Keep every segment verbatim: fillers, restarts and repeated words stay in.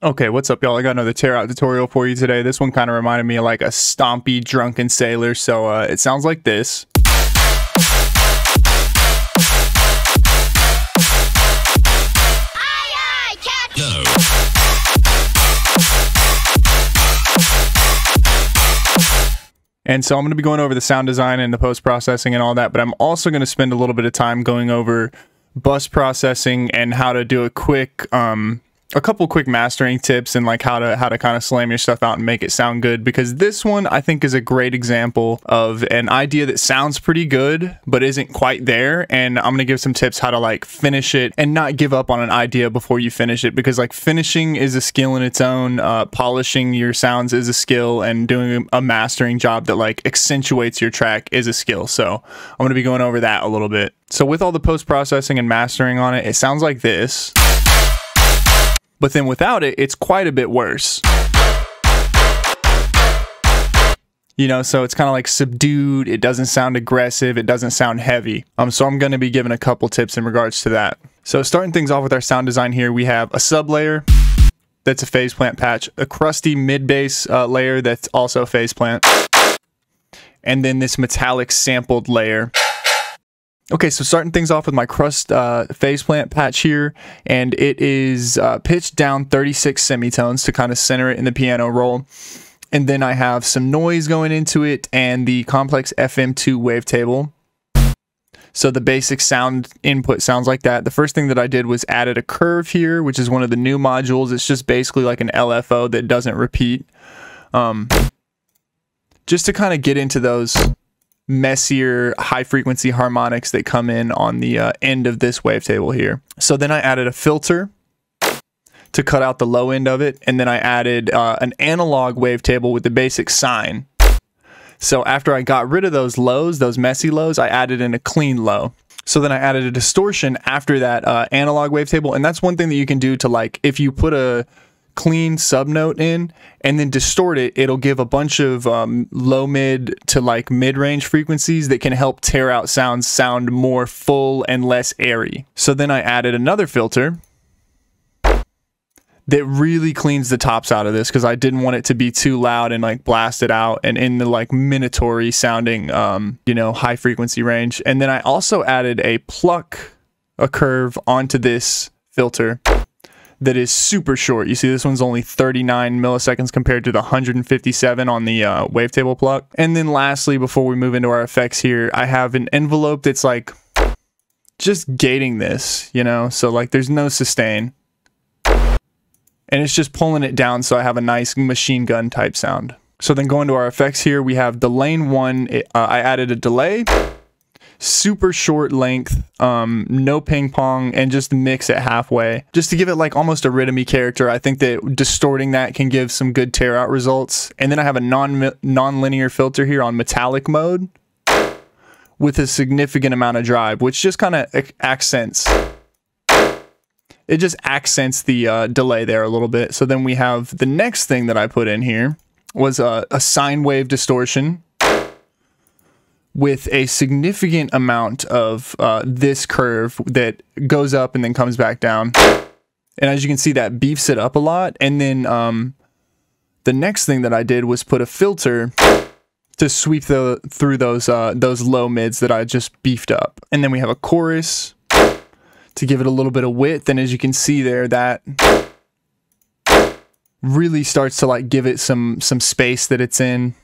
Okay, what's up, y'all? I got another tear-out tutorial for you today. This one kind of reminded me of like a stompy, drunken sailor, so uh, it sounds like this. Aye, aye, Captain! No. And so I'm going to be going over the sound design and the post-processing and all that, but I'm also going to spend a little bit of time going over bus processing and how to do a quick... Um, a couple quick mastering tips and like how to how to kind of slam your stuff out and make it sound good, because this one I think is a great example of an idea that sounds pretty good but isn't quite there, and I'm gonna give some tips how to like finish it and not give up on an idea before you finish it, because like finishing is a skill in its own, uh, polishing your sounds is a skill, and doing a mastering job that like accentuates your track is a skill. So I'm gonna be going over that a little bit. So with all the post-processing and mastering on it, it sounds like this. But then without it, it's quite a bit worse. You know, so it's kind of like subdued, it doesn't sound aggressive, it doesn't sound heavy. Um, so I'm going to be giving a couple tips in regards to that. So starting things off with our sound design here, we have a sub layer that's a phase plant patch, a crusty mid-bass uh, layer that's also phase plant, and then this metallic sampled layer. Okay, so starting things off with my crust uh, phase plant patch here, and it is uh, pitched down thirty-six semitones to kind of center it in the piano roll. And then I have some noise going into it and the Complex F M two wavetable. So the basic sound input sounds like that. The first thing that I did was added a curve here, which is one of the new modules. It's just basically like an L F O that doesn't repeat. Um, just to kind of get into those messier high frequency harmonics that come in on the uh, end of this wavetable here. So then I added a filter to cut out the low end of it, and then I added uh, an analog wavetable with the basic sine. So after I got rid of those lows, those messy lows, I added in a clean low. So then I added a distortion after that uh, analog wavetable, and that's one thing that you can do to, like, if you put a clean sub note in and then distort it, it'll give a bunch of um, low mid to like mid range frequencies that can help tear out sounds sound more full and less airy. So then I added another filter that really cleans the tops out of this, because I didn't want it to be too loud and like blasted out and in the like minatory sounding, um, you know, high frequency range. And then I also added a pluck, a curve onto this filter that is super short. You see, this one's only thirty-nine milliseconds compared to the one hundred fifty-seven on the uh, wavetable pluck. And then lastly, before we move into our effects here, I have an envelope that's like just gating this, you know? So like there's no sustain. And it's just pulling it down, so I have a nice machine gun type sound. So then going to our effects here, we have the lane one, it, uh, I added a delay. Super short length, um, no ping pong, and just mix it halfway just to give it like almost a rhythmy character. I think that distorting that can give some good tear out results. And then I have a non non-linear filter here on metallic mode with a significant amount of drive, which just kind of accents it just accents the uh, delay there a little bit. So then we have the next thing that I put in here was a, a sine wave distortion with a significant amount of uh, this curve that goes up and then comes back down. And as you can see, that beefs it up a lot. And then um, the next thing that I did was put a filter to sweep the, through those, uh, those low mids that I just beefed up. And then we have a chorus to give it a little bit of width. And as you can see there, that really starts to like give it some, some space that it's in.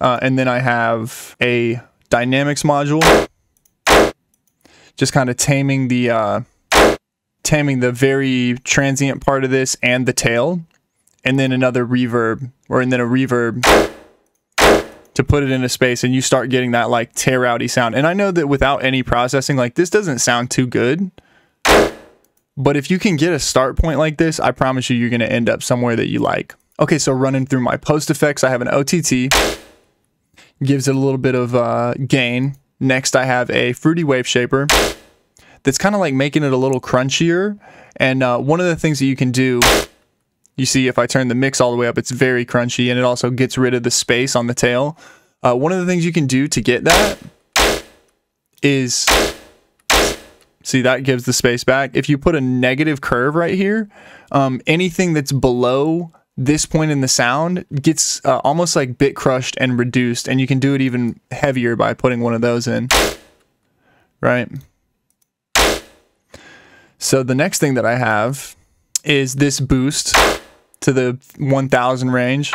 Uh, and then I have a dynamics module, just kind of taming the uh, taming the very transient part of this and the tail, and then another reverb, or and then a reverb to put it into space, and you start getting that like tear-outy sound. And I know that without any processing, like this doesn't sound too good, but if you can get a start point like this, I promise you, you're going to end up somewhere that you like. Okay, so running through my post effects, I have an O T T. Gives it a little bit of uh, gain. Next, I have a Fruity Wave Shaper that's kind of like making it a little crunchier. And uh, one of the things that you can do, you see if I turn the mix all the way up, it's very crunchy, and it also gets rid of the space on the tail. Uh, one of the things you can do to get that is See, that gives the space back. If you put a negative curve right here, um, anything that's below this point in the sound gets uh, almost like bit crushed and reduced, and you can do it even heavier by putting one of those in, right? So the next thing that I have is this boost to the one thousand range,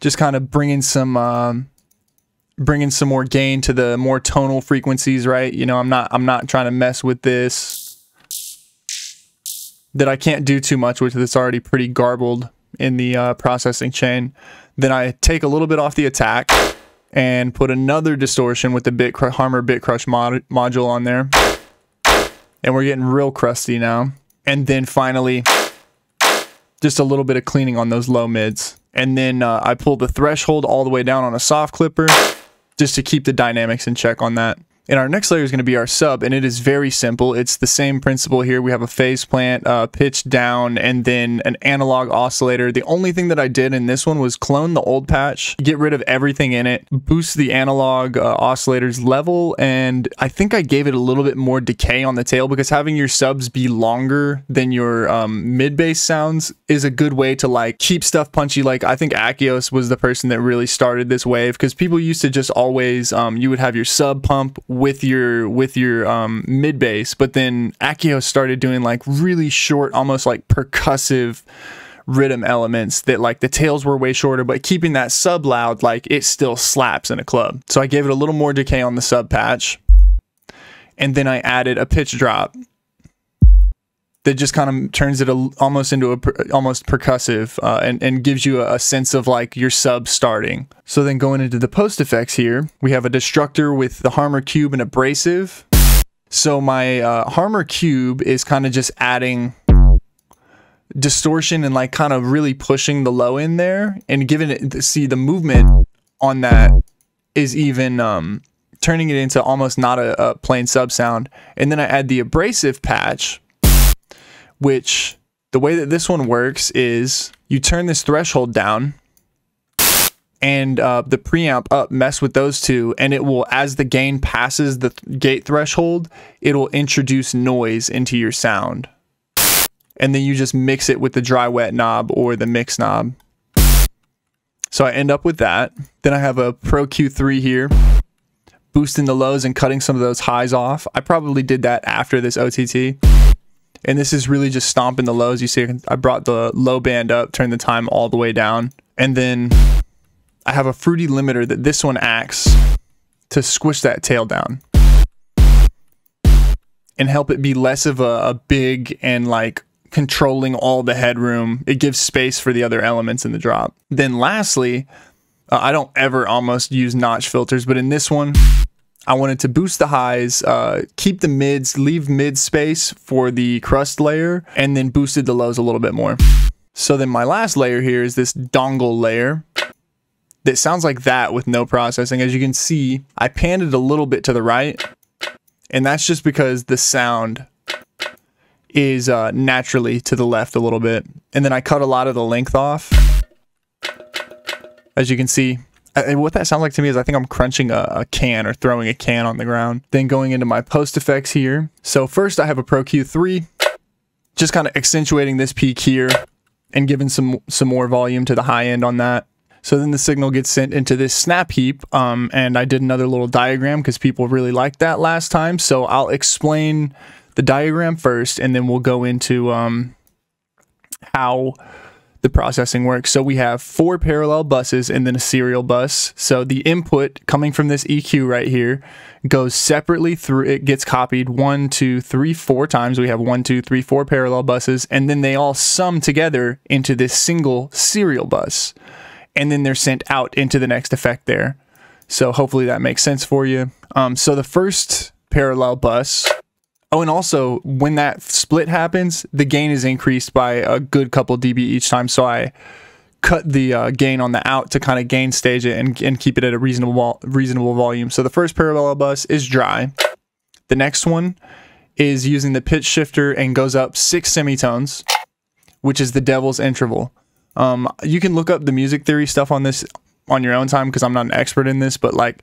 just kind of bringing some um, bringing some more gain to the more tonal frequencies, right? You know, I'm not I'm not trying to mess with this. That I can't do too much with, that's already pretty garbled in the uh, processing chain. Then I take a little bit off the attack and put another distortion with the bit Harmer Bitcrush mod module on there, and we're getting real crusty now. And then finally, just a little bit of cleaning on those low mids. And then uh, I pull the threshold all the way down on a soft clipper just to keep the dynamics in check on that. And our next layer is going to be our sub, and it is very simple. It's the same principle here. We have a phase plant, uh, pitch down, and then an analog oscillator. The only thing that I did in this one was clone the old patch, get rid of everything in it, boost the analog uh, oscillator's level, and I think I gave it a little bit more decay on the tail, because having your subs be longer than your um, mid-bass sounds is a good way to like keep stuff punchy. Like I think Achios was the person that really started this wave, because people used to just always, um, you would have your sub pump with your with your um, mid bass, but then Achios started doing like really short, almost like percussive rhythm elements that like the tails were way shorter, but keeping that sub loud, like it still slaps in a club. So I gave it a little more decay on the sub patch, and then I added a pitch drop that just kind of turns it a, almost into a per, almost percussive uh, and, and gives you a, a sense of like your sub starting. So then going into the post effects here, we have a destructor with the Harmer cube and abrasive. So my uh, Harmer cube is kind of just adding distortion and like kind of really pushing the low in there and giving it, see the movement on that is even um, turning it into almost not a, a plain sub sound. And then I add the abrasive patch, which the way that this one works is you turn this threshold down and uh, the preamp up, mess with those two, and it will, as the gain passes the th gate threshold, it'll introduce noise into your sound. And then you just mix it with the dry wet knob or the mix knob. So I end up with that. Then I have a Pro Q three here, boosting the lows and cutting some of those highs off. I probably did that after this O T T. And this is really just stomping the lows. You see, I brought the low band up, turned the time all the way down. And then I have a Fruity Limiter that this one acts to squish that tail down and help it be less of a, a big and like controlling all the headroom. It gives space for the other elements in the drop. Then lastly, uh, I don't ever almost use notch filters, but in this one, I wanted to boost the highs, uh, keep the mids, leave mid space for the crust layer, and then boosted the lows a little bit more. So then my last layer here is this dongle layer that sounds like that with no processing. As you can see, I panned it a little bit to the right, and that's just because the sound is uh, naturally to the left a little bit. And then I cut a lot of the length off. As you can see, and what that sounds like to me is I think I'm crunching a, a can or throwing a can on the ground. Then going into my post effects here. So first I have a Pro Q three, just kind of accentuating this peak here and giving some, some more volume to the high end on that. So then the signal gets sent into this snap heap, um, and I did another little diagram because people really liked that last time. So I'll explain the diagram first, and then we'll go into um, how the processing works. So we have four parallel buses and then a serial bus. So the input coming from this E Q right here goes separately through, it gets copied one, two, three, four times. We have one, two, three, four parallel buses, and then they all sum together into this single serial bus. And then they're sent out into the next effect there. So hopefully that makes sense for you. Um, so the first parallel bus. Oh, and also when that split happens, the gain is increased by a good couple dB each time. So I cut the uh, gain on the out to kind of gain stage it and, and keep it at a reasonable reasonable volume. So the first parallel bus is dry. The next one is using the pitch shifter and goes up six semitones, which is the devil's interval. Um, you can look up the music theory stuff on this on your own time because I'm not an expert in this, but like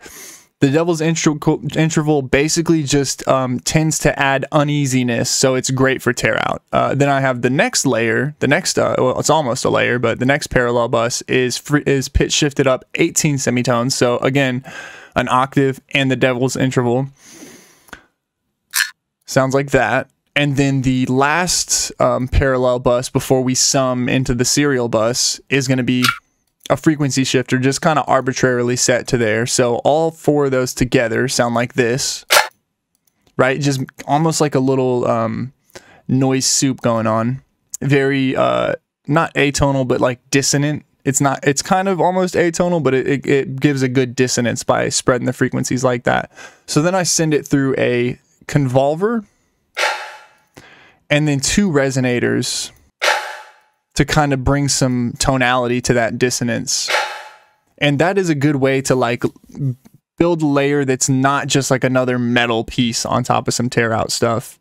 The Devil's Interval basically just um, tends to add uneasiness, so it's great for tear out. Uh, then I have the next layer, the next, uh, well, it's almost a layer, but the next parallel bus is free, is pitch shifted up eighteen semitones. So again, an octave and the Devil's Interval. Sounds like that. And then the last um, parallel bus before we sum into the serial bus is going to be a frequency shifter just kind of arbitrarily set to there. So all four of those together sound like this, right? Just almost like a little um, noise soup going on. Very, uh, not atonal, but like dissonant. It's not, it's kind of almost atonal, but it, it, it gives a good dissonance by spreading the frequencies like that. So then I send it through a convolver and then two resonators to kind of bring some tonality to that dissonance. And that is a good way to like build a layer that's not just like another metal piece on top of some tear out stuff.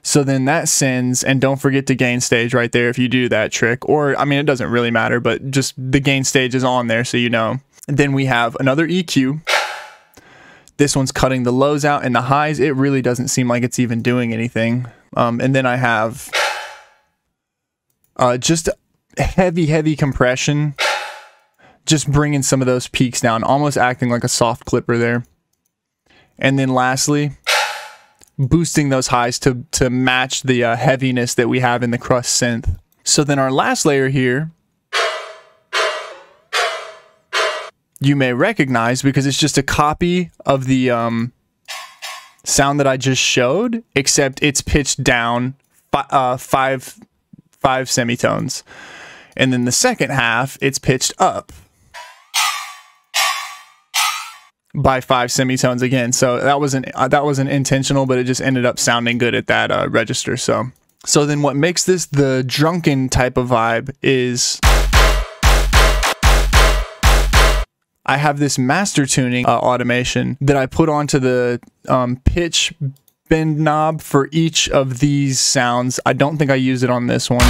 So then that sends, and don't forget the gain stage right there if you do that trick, or I mean, it doesn't really matter, but just the gain stage is on there, so you know. And then we have another E Q. This one's cutting the lows out and the highs. It really doesn't seem like it's even doing anything. Um, and then I have uh, just heavy, heavy compression, just bringing some of those peaks down, almost acting like a soft clipper there. And then lastly, boosting those highs to, to match the uh, heaviness that we have in the crust synth. So then our last layer here, you may recognize because it's just a copy of the um, sound that I just showed, except it's pitched down fi uh, five, five semitones. And then the second half, it's pitched up by five semitones again. So that wasn't, uh, that wasn't intentional, but it just ended up sounding good at that uh, register. So, so then what makes this the drunken type of vibe is I have this master tuning uh, automation that I put onto the um, pitch bend knob for each of these sounds. I don't think I used it on this one.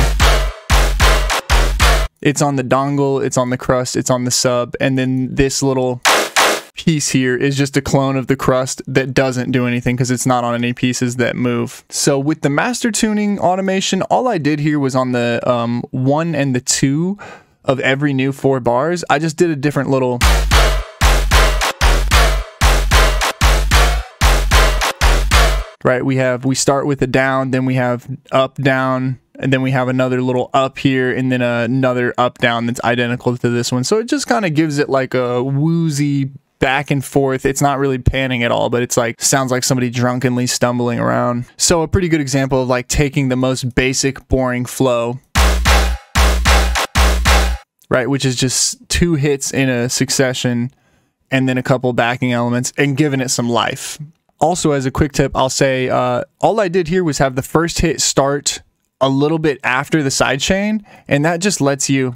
It's on the dongle, it's on the crust, it's on the sub, and then this little piece here is just a clone of the crust that doesn't do anything because it's not on any pieces that move. So with the master tuning automation, all I did here was on the um, one and the two of every new four bars, I just did a different little right, we have we start with a down, then we have up down, and then we have another little up here, and then another up down that's identical to this one. So it just kind of gives it like a woozy back and forth. It's not really panning at all, but it's like sounds like somebody drunkenly stumbling around. So a pretty good example of like taking the most basic boring flow, right, which is just two hits in a succession and then a couple backing elements and giving it some life. Also, as a quick tip, I'll say uh, all I did here was have the first hit start a little bit after the sidechain, and that just lets you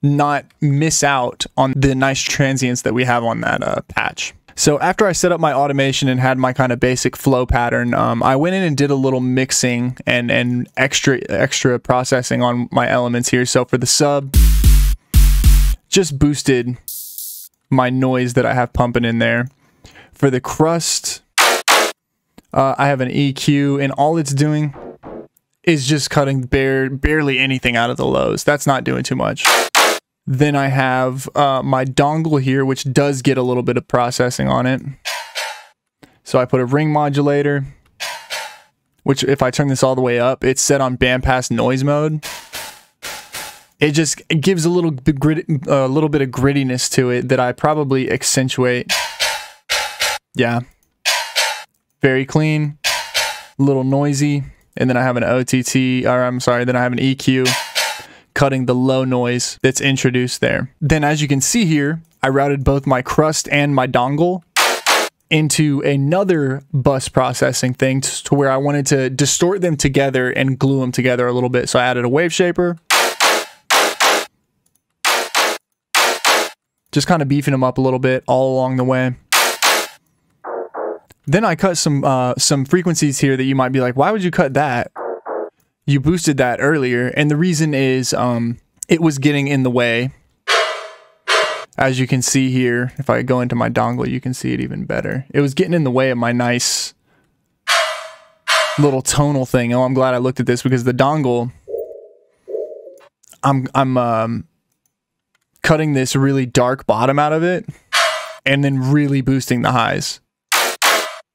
not miss out on the nice transients that we have on that uh, patch. So after I set up my automation and had my kind of basic flow pattern, um, I went in and did a little mixing and, and extra, extra processing on my elements here. So for the sub, just boosted my noise that I have pumping in there. For the crust, uh, I have an E Q, and all it's doing is just cutting bare, barely anything out of the lows. That's not doing too much. Then I have uh, my dongle here, which does get a little bit of processing on it. So I put a ring modulator, which if I turn this all the way up, it's set on bandpass noise mode. It just it gives a little bit, grit, uh, little bit of grittiness to it that I probably accentuate. Yeah. Very clean, a little noisy. And then I have an O T T, or I'm sorry, then I have an E Q, cutting the low noise that's introduced there. Then as you can see here, I routed both my crust and my dongle into another bus processing thing to where I wanted to distort them together and glue them together a little bit. So I added a wave shaper, just kind of beefing them up a little bit all along the way. Then I cut some, uh, some frequencies here that you might be like, why would you cut that? You boosted that earlier, and the reason is um, it was getting in the way as you can see here, if I go into my dongle, you can see it even better. It was getting in the way of my nice little tonal thing. Oh, I'm glad I looked at this, because the dongle, I'm, I'm um, cutting this really dark bottom out of it and then really boosting the highs.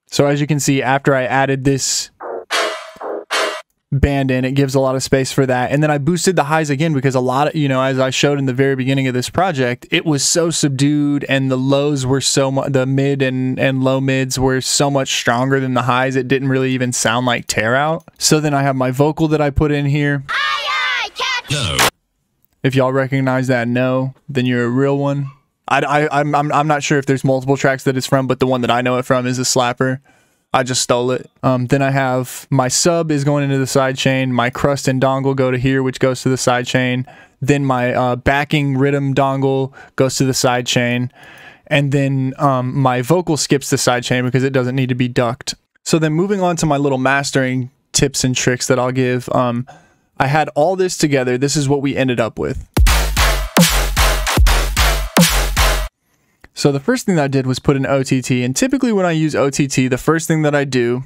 So as you can see, after I added this band in, it gives a lot of space for that. And then I boosted the highs again, because a lot of, you know, as I showed in the very beginning of this project, it was so subdued, and the lows were so much, the mid and, and low mids were so much stronger than the highs, it didn't really even sound like Tearout. So then I have my vocal that I put in here. Aye, aye, catch. No. If y'all recognize that no, then you're a real one. I, I, I'm, I'm not sure if there's multiple tracks that it's from, but the one that I know it from is a slapper. I just stole it. Um, then I have my sub is going into the side chain. My crust and dongle go to here, which goes to the side chain. Then my uh, backing rhythm dongle goes to the side chain. And then um, my vocal skips the side chain because it doesn't need to be ducked. So then moving on to my little mastering tips and tricks that I'll give. Um, I had all this together. This is what we ended up with. So the first thing that I did was put in O T T, and typically when I use O T T, the first thing that I do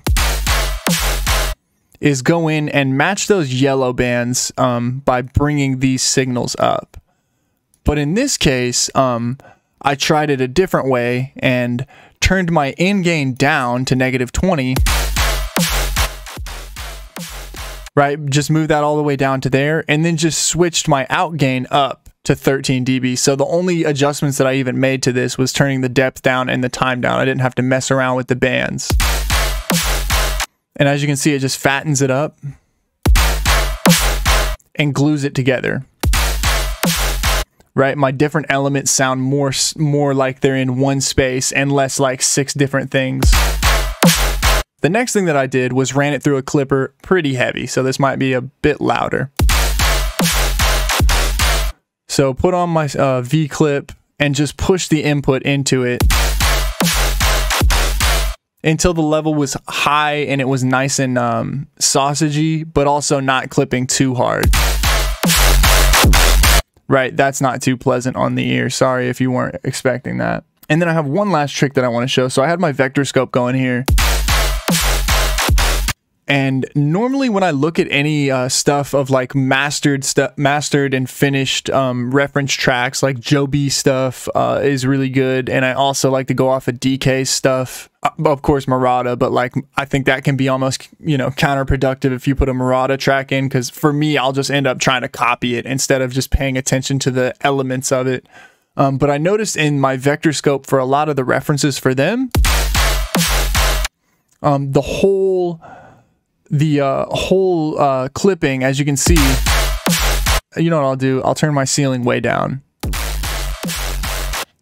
is go in and match those yellow bands um, by bringing these signals up. But in this case, um, I tried it a different way and turned my in gain down to negative twenty. Right, just move that all the way down to there, and then just switched my out gain up to thirteen D B. So the only adjustments that I even made to this was turning the depth down and the time down. I didn't have to mess around with the bands. And as you can see, it just fattens it up and glues it together. Right? My different elements sound more, more like they're in one space and less like six different things. The next thing that I did was ran it through a clipper pretty heavy. So this might be a bit louder. So put on my uh, V clip and just push the input into it until the level was high and it was nice and um, sausagey, but also not clipping too hard. Right, that's not too pleasant on the ear. Sorry if you weren't expecting that. And then I have one last trick that I want to show. So I had my vector scope going here. And normally when I look at any uh, stuff of like mastered stu mastered and finished um, reference tracks, like JoeB stuff uh, is really good. And I also like to go off of D K stuff. Uh, of course, Marauda, but like I think that can be almost, you know, counterproductive if you put a Marauda track in. Because for me, I'll just end up trying to copy it instead of just paying attention to the elements of it. Um, but I noticed in my vector scope for a lot of the references for them, um, the whole... the uh, whole uh, clipping, as you can see, you know what I'll do? I'll turn my ceiling way down.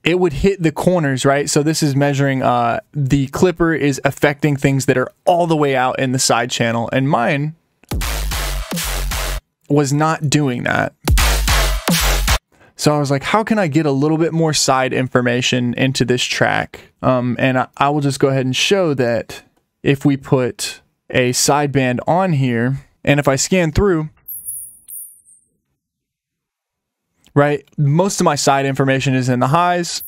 It would hit the corners, right? So this is measuring, uh, the clipper is affecting things that are all the way out in the side channel. And mine was not doing that. So I was like, how can I get a little bit more side information into this track? Um, and I, I will just go ahead and show that if we put a sideband on here, and if I scan through, right, most of my side information is in the highs,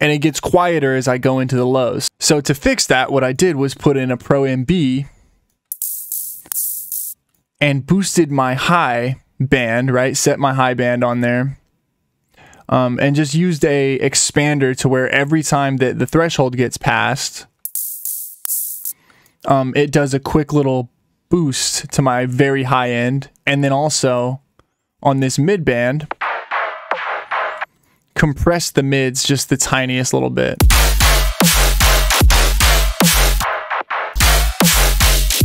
and it gets quieter as I go into the lows. So to fix that, what I did was put in a Pro M B and boosted my high band, right, set my high band on there. Um, and just used a expander to where every time that the threshold gets passed, um, it does a quick little boost to my very high end. And then also on this mid band, compress the mids just the tiniest little bit.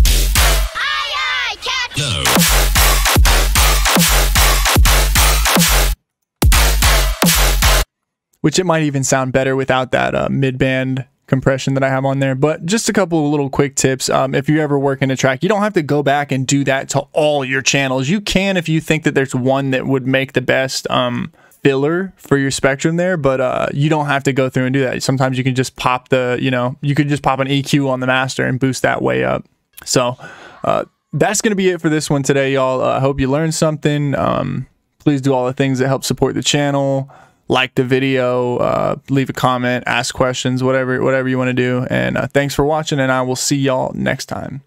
Aye, aye, catch. No. Which it might even sound better without that uh, mid-band compression that I have on there. But just a couple of little quick tips. Um, if you ever work in a track, you don't have to go back and do that to all your channels. You can if you think that there's one that would make the best um, filler for your spectrum there. But uh, you don't have to go through and do that. Sometimes you can just pop the, you know, you could just pop an E Q on the master and boost that way up. So uh, that's going to be it for this one today, y'all. I uh, hope you learned something. Um, Please do all the things that help support the channel. Like the video, uh, leave a comment, ask questions, whatever, whatever you want to do. And uh, thanks for watching, and I will see y'all next time.